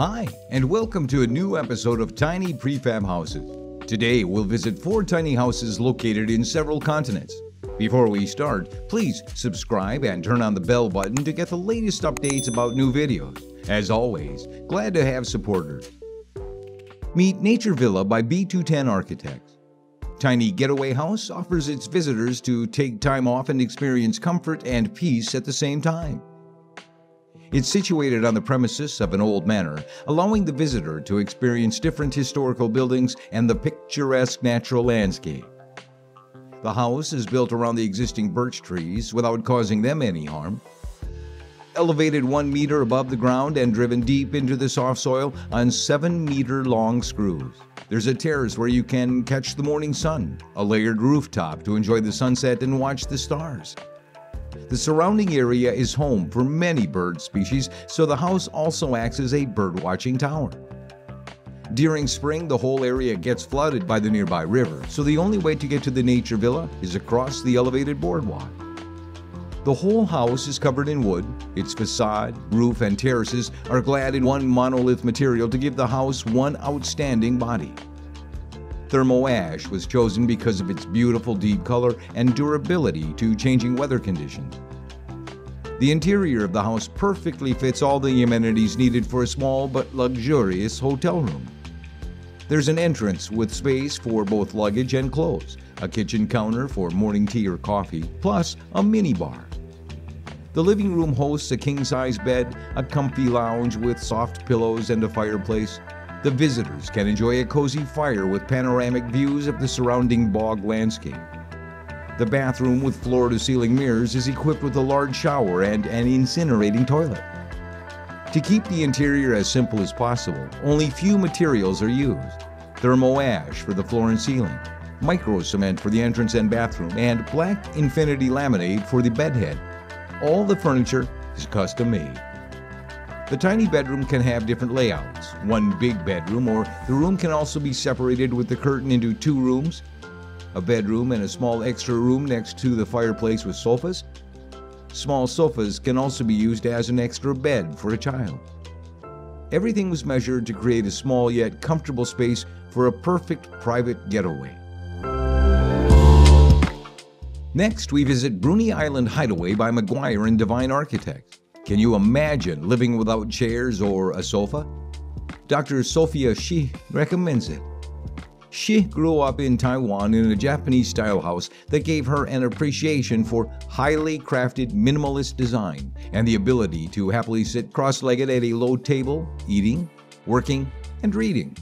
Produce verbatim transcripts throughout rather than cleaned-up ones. Hi, and welcome to a new episode of Tiny Prefab Houses. Today, we'll visit four tiny houses located in several continents. Before we start, please subscribe and turn on the bell button to get the latest updates about new videos. As always, glad to have supporters. Meet Nature Villa by B two ten Architects. Tiny Getaway House offers its visitors to take time off and experience comfort and peace at the same time. It's situated on the premises of an old manor, allowing the visitor to experience different historical buildings and the picturesque natural landscape. The house is built around the existing birch trees without causing them any harm. Elevated one meter above the ground and driven deep into the soft soil on seven meter long screws. There's a terrace where you can catch the morning sun, a layered rooftop to enjoy the sunset and watch the stars. The surrounding area is home for many bird species, so the house also acts as a bird-watching tower. During spring, the whole area gets flooded by the nearby river, so the only way to get to the Nature Villa is across the elevated boardwalk. The whole house is covered in wood. Its facade, roof, and terraces are clad in one monolith material to give the house one outstanding body. Thermo ash was chosen because of its beautiful deep color and durability to changing weather conditions. The interior of the house perfectly fits all the amenities needed for a small but luxurious hotel room. There's an entrance with space for both luggage and clothes, a kitchen counter for morning tea or coffee, plus a minibar. The living room hosts a king-size bed, a comfy lounge with soft pillows and a fireplace. The visitors can enjoy a cozy fire with panoramic views of the surrounding bog landscape. The bathroom with floor-to-ceiling mirrors is equipped with a large shower and an incinerating toilet. To keep the interior as simple as possible, only few materials are used. Thermo ash for the floor and ceiling, micro cement for the entrance and bathroom, and black infinity laminate for the bedhead. All the furniture is custom-made. The tiny bedroom can have different layouts, one big bedroom, or the room can also be separated with the curtain into two rooms, a bedroom and a small extra room next to the fireplace with sofas. Small sofas can also be used as an extra bed for a child. Everything was measured to create a small yet comfortable space for a perfect private getaway. Next, we visit Bruny Island Hideaway by Maguire and Divine Architects. Can you imagine living without chairs or a sofa? Doctor Sophia Shi recommends it. Shi grew up in Taiwan in a Japanese-style house that gave her an appreciation for highly crafted minimalist design and the ability to happily sit cross-legged at a low table, eating, working, and reading.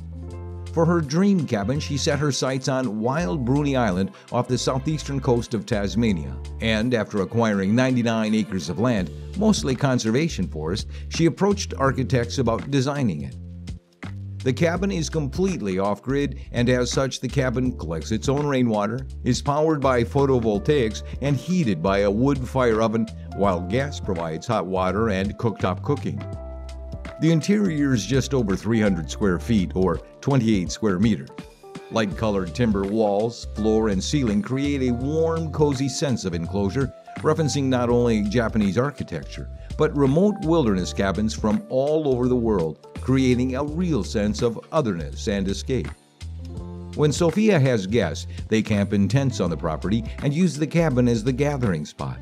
For her dream cabin, she set her sights on Wild Bruny Island off the southeastern coast of Tasmania, and after acquiring ninety-nine acres of land, mostly conservation forest, she approached architects about designing it. The cabin is completely off-grid, and as such, the cabin collects its own rainwater, is powered by photovoltaics, and heated by a wood fire oven, while gas provides hot water and cooktop cooking. The interior is just over three hundred square feet, or twenty-eight square meters. Light-colored timber walls, floor, and ceiling create a warm, cozy sense of enclosure, referencing not only Japanese architecture, but remote wilderness cabins from all over the world, creating a real sense of otherness and escape. When Sophia has guests, they camp in tents on the property and use the cabin as the gathering spot.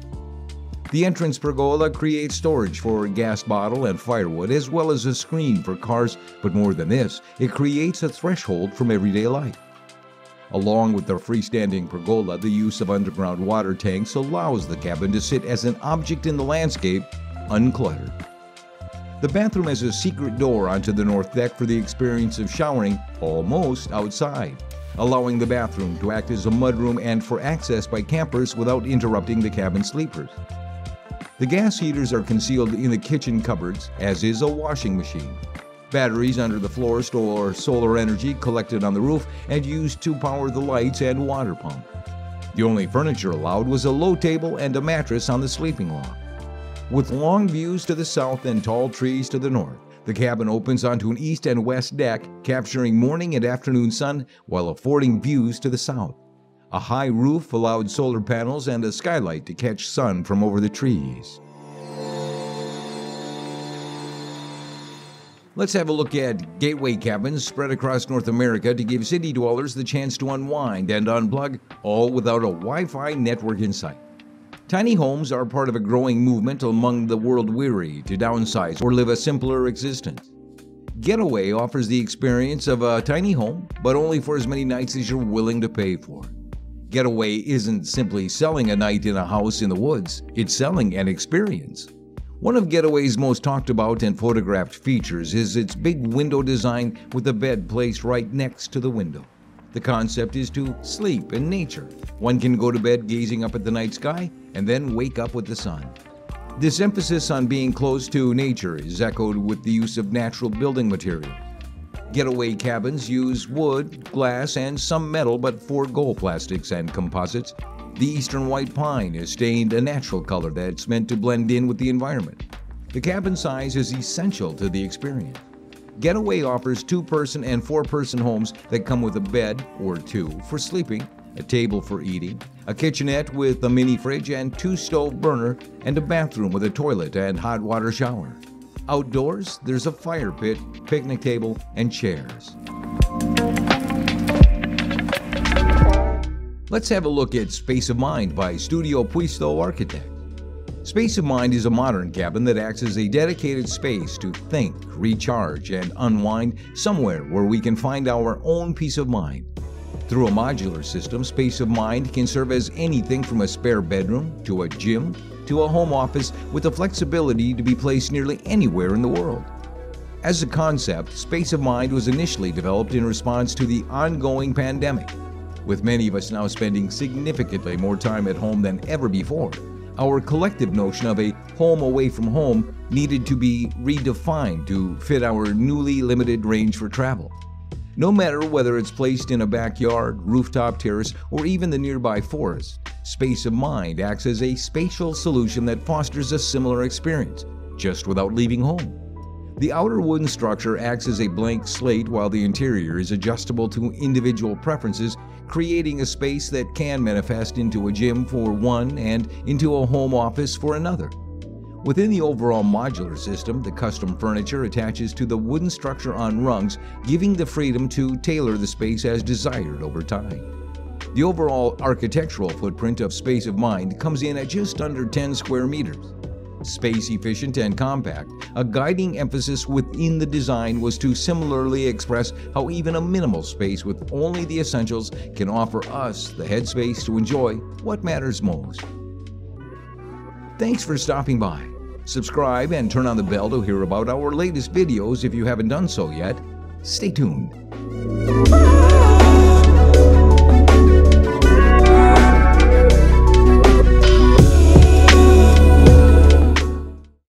The entrance pergola creates storage for a gas bottle and firewood, as well as a screen for cars, but more than this, it creates a threshold from everyday life. Along with the freestanding pergola, the use of underground water tanks allows the cabin to sit as an object in the landscape, uncluttered. The bathroom has a secret door onto the north deck for the experience of showering almost outside, allowing the bathroom to act as a mudroom and for access by campers without interrupting the cabin sleepers. The gas heaters are concealed in the kitchen cupboards, as is a washing machine. Batteries under the floor store solar energy collected on the roof and used to power the lights and water pump. The only furniture allowed was a low table and a mattress on the sleeping loft. With long views to the south and tall trees to the north, the cabin opens onto an east and west deck, capturing morning and afternoon sun while affording views to the south. A high roof allowed solar panels and a skylight to catch sun from over the trees. Let's have a look at gateway cabins spread across North America to give city dwellers the chance to unwind and unplug, all without a Wi-Fi network in sight. Tiny homes are part of a growing movement among the world weary to downsize or live a simpler existence. Getaway offers the experience of a tiny home, but only for as many nights as you're willing to pay for. Getaway isn't simply selling a night in a house in the woods, it's selling an experience. One of Getaway's most talked about and photographed features is its big window design with a bed placed right next to the window. The concept is to sleep in nature. One can go to bed gazing up at the night sky and then wake up with the sun. This emphasis on being close to nature is echoed with the use of natural building materials. Getaway cabins use wood, glass, and some metal but forego plastics and composites. The eastern white pine is stained a natural color that's meant to blend in with the environment. The cabin size is essential to the experience. Getaway offers two-person and four-person homes that come with a bed or two for sleeping, a table for eating, a kitchenette with a mini fridge and two-stove burner, and a bathroom with a toilet and hot water shower. Outdoors, there's a fire pit, picnic table, and chairs. Let's have a look at Space of Mind by Studio Puisto Architects. Space of Mind is a modern cabin that acts as a dedicated space to think, recharge, and unwind somewhere where we can find our own peace of mind. Through a modular system, Space of Mind can serve as anything from a spare bedroom to a gym to a home office, with the flexibility to be placed nearly anywhere in the world. As a concept, Space of Mind was initially developed in response to the ongoing pandemic. With many of us now spending significantly more time at home than ever before, our collective notion of a home away from home needed to be redefined to fit our newly limited range for travel. No matter whether it's placed in a backyard, rooftop terrace, or even the nearby forest, Space of Mind acts as a spatial solution that fosters a similar experience, just without leaving home. The outer wooden structure acts as a blank slate while the interior is adjustable to individual preferences, creating a space that can manifest into a gym for one and into a home office for another. Within the overall modular system, the custom furniture attaches to the wooden structure on rungs, giving the freedom to tailor the space as desired over time. The overall architectural footprint of Space of Mind comes in at just under ten square meters. Space efficient and compact, a guiding emphasis within the design was to similarly express how even a minimal space with only the essentials can offer us the headspace to enjoy what matters most. Thanks for stopping by. Subscribe and turn on the bell to hear about our latest videos if you haven't done so yet. Stay tuned.